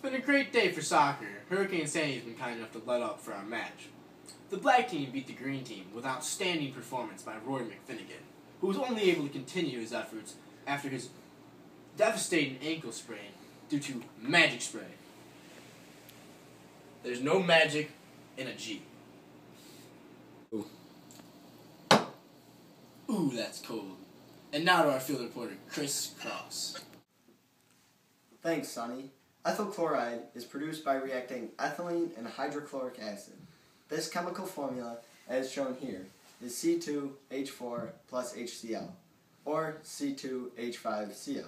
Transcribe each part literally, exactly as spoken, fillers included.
It's been a great day for soccer. Hurricane Sandy has been kind enough to let up for our match. The black team beat the green team with outstanding performance by Rory McFinigan, who was only able to continue his efforts after his devastating ankle sprain due to magic spray. There's no magic in a G. Ooh, Ooh that's cold. And now to our field reporter, Chris Cross. Thanks, Sonny. Ethyl chloride is produced by reacting ethylene and hydrochloric acid. This chemical formula, as shown here, is C two H four plus HCl, or C two H five C l.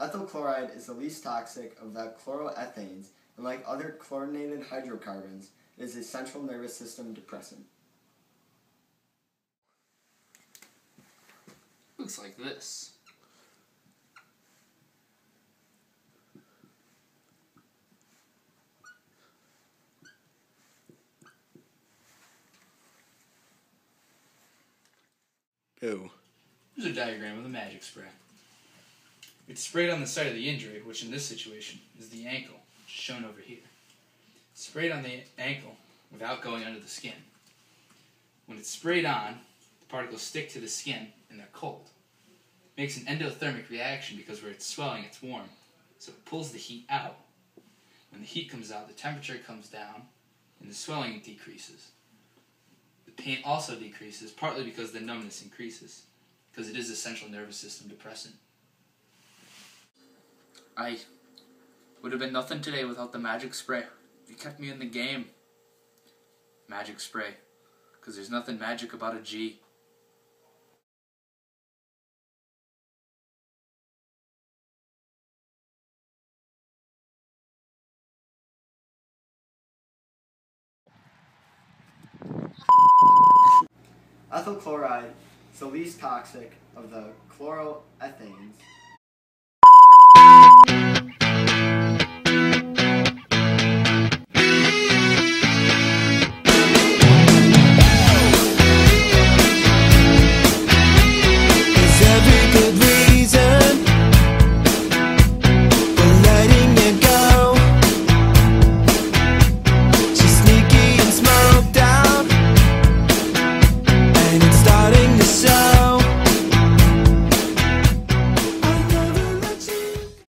Ethyl chloride is the least toxic of the chloroethanes, and like other chlorinated hydrocarbons, it is a central nervous system depressant. Looks like this. Ew. Here's a diagram of the magic spray. It's sprayed on the site of the injury, which in this situation is the ankle, which is shown over here. It's sprayed on the ankle without going under the skin. When it's sprayed on, the particles stick to the skin and they're cold. It makes an endothermic reaction because where it's swelling, it's warm. So it pulls the heat out. When the heat comes out, the temperature comes down and the swelling decreases. The pain also decreases, partly because the numbness increases, because it is a central nervous system depressant. I would have been nothing today without the magic spray. It kept me in the game. Magic spray, because there's nothing magic about a G. Ethyl chloride is the least toxic of the chloroethanes.